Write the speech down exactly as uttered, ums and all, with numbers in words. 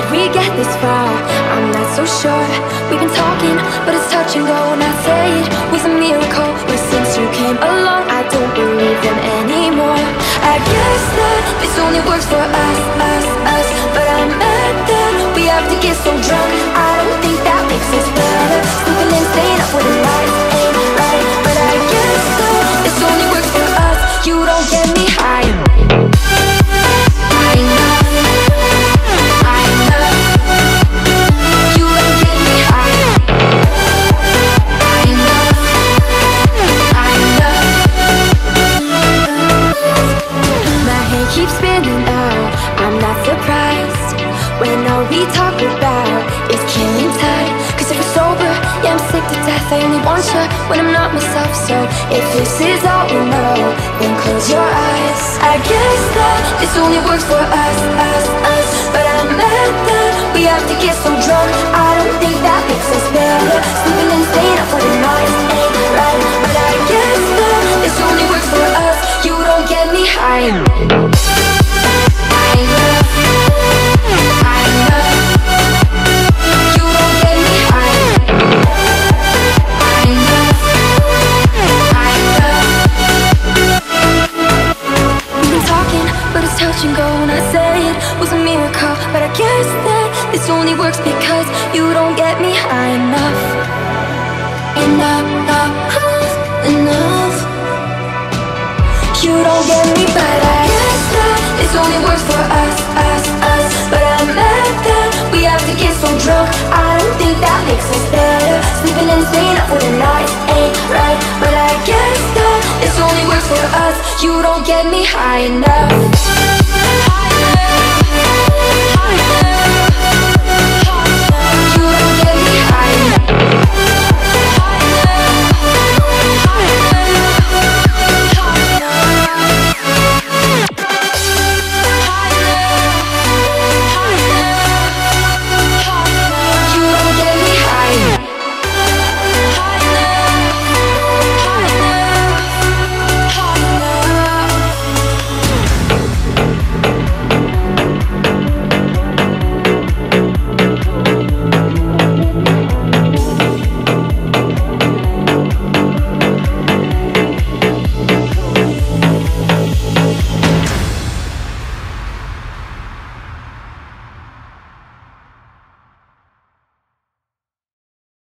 did we get this far? I'm not so sure. We've been talking, but it's touch and go. And I say it was a miracle, but since you came along, I don't believe them anymore. I guess that this only works for us, us, us. But I'm mad that we have to get so drunk. I don't think that makes us better. Sleeping insane up with the lights ain't right. But I guess that this only works for us. You don't get me high. We talk about is killing time. Cause if it's over, yeah, I'm sick to death. I only want you when I'm not myself. So if this is all we know, then close your eyes. I guess that this only works for us, us, us. But I'm mad that we have to get so drunk. I don't think that makes us better. Sleeping insane up for the noise ain't right. But I guess that this only works for us. You don't get me high. And go, and I said it was a miracle, but I guess that this only works because you don't get me high enough. Enough, enough, enough. You don't get me, but I guess that this only works for us, us, us. But I'm mad that we have to get so drunk. I don't think that makes us better. Sleeping insane up for the night ain't right. But I guess that this only works for us. You don't get me high enough.